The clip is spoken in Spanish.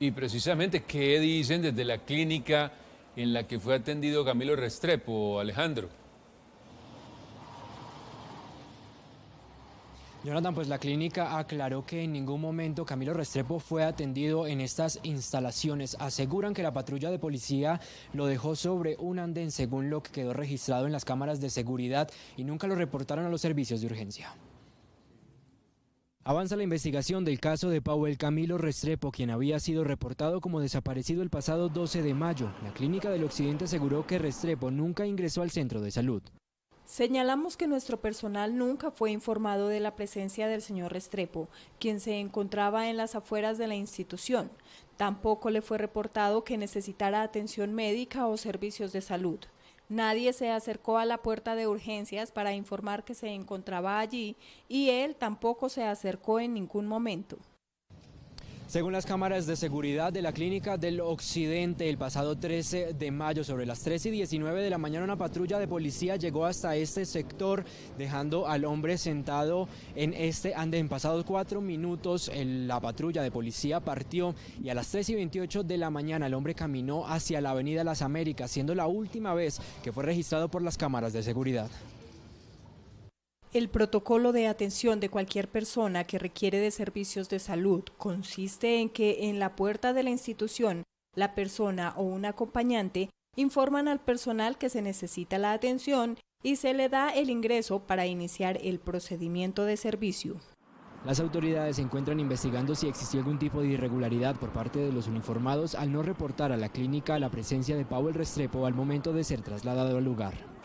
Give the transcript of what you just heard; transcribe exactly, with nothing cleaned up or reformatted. Y precisamente, ¿qué dicen desde la clínica en la que fue atendido Camilo Restrepo, Alejandro? Jonathan, pues la clínica aclaró que en ningún momento Camilo Restrepo fue atendido en estas instalaciones. Aseguran que la patrulla de policía lo dejó sobre un andén, según lo que quedó registrado en las cámaras de seguridad, y nunca lo reportaron a los servicios de urgencia. Avanza la investigación del caso de Pauel Camilo Restrepo, quien había sido reportado como desaparecido el pasado doce de mayo. La Clínica del Occidente aseguró que Restrepo nunca ingresó al centro de salud. Señalamos que nuestro personal nunca fue informado de la presencia del señor Restrepo, quien se encontraba en las afueras de la institución. Tampoco le fue reportado que necesitara atención médica o servicios de salud. Nadie se acercó a la puerta de urgencias para informar que se encontraba allí y él tampoco se acercó en ningún momento. Según las cámaras de seguridad de la Clínica del Occidente, el pasado trece de mayo, sobre las tres y diecinueve de la mañana, una patrulla de policía llegó hasta este sector, dejando al hombre sentado en este andén. Pasados cuatro minutos, el, la patrulla de policía partió y a las tres y veintiocho de la mañana el hombre caminó hacia la avenida Las Américas, siendo la última vez que fue registrado por las cámaras de seguridad. El protocolo de atención de cualquier persona que requiere de servicios de salud consiste en que en la puerta de la institución, la persona o un acompañante informan al personal que se necesita la atención y se le da el ingreso para iniciar el procedimiento de servicio. Las autoridades se encuentran investigando si existió algún tipo de irregularidad por parte de los uniformados al no reportar a la clínica la presencia de Pauel Restrepo al momento de ser trasladado al lugar.